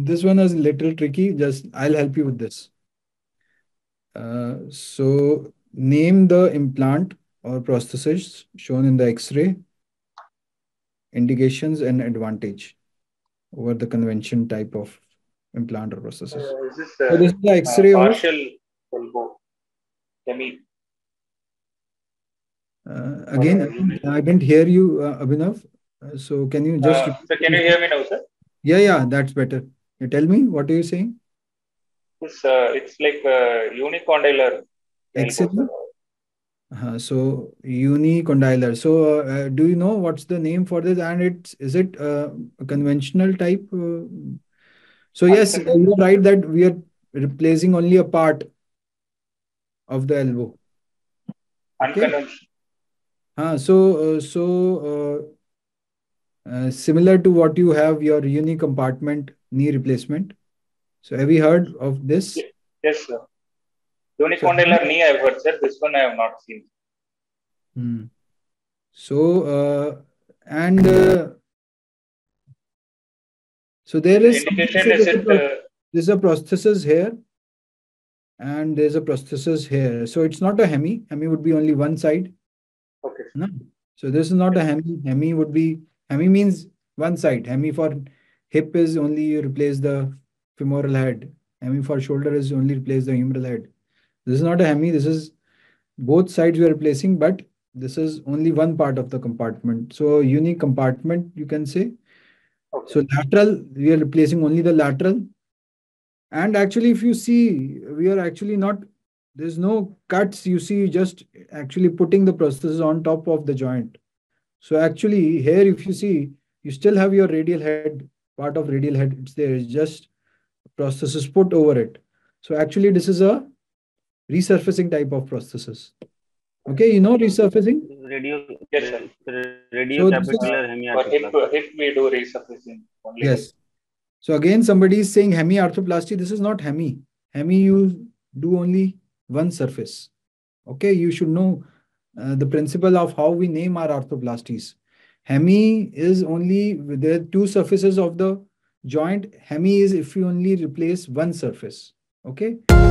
This one is a little tricky. Just I'll help you with this. So name the implant or prosthesis shown in the X-ray, indications and advantage over the convention type of implant or prosthesis. This is the X-ray partial elbow. Again, I didn't hear you, Abhinav. So can you just... so can you hear me now, sir? Yeah, that's better. You tell me, what are you saying? It's like unicondylar. Excellent. So unicondylar. So do you know what's the name for this? And is it a conventional type? So yes, you're right that we are replacing only a part of the elbow. Unconventional. Okay? So similar to what you have, your unicompartment knee replacement. So have you heard of this? Yes, sir. Unicondylar knee I've heard, sir. This one I have not seen. Hmm. So, so there is... There's a prosthesis here and there's a prosthesis here. So it's not a hemi. Hemi would be only one side. Okay. No? So this is not a hemi. Hemi would be... Hemi means one side. Hemi for hip is only you replace the femoral head. Hemi for shoulder is only replace the humeral head. This is not a hemi. This is both sides we are replacing, but this is only one part of the compartment. So unique compartment, you can say. Okay. So lateral, we are replacing only the lateral. And actually, if you see, we are actually not, there's no cuts. You see, just actually putting the prosthesis on top of the joint. So actually here, if you see, you still have your radial head, part of radial head, it's there, it's just prosthesis put over it. So actually this is a resurfacing type of prosthesis. Okay, you know resurfacing? Hip we do resurfacing. Only. Yes. So again, somebody is saying hemi-arthroplasty. This is not hemi. Hemi, you do only one surface. Okay, you should know the principle of how we name our arthroplasties. Hemi is only, there are two surfaces of the joint. Hemi is if you only replace one surface. Okay.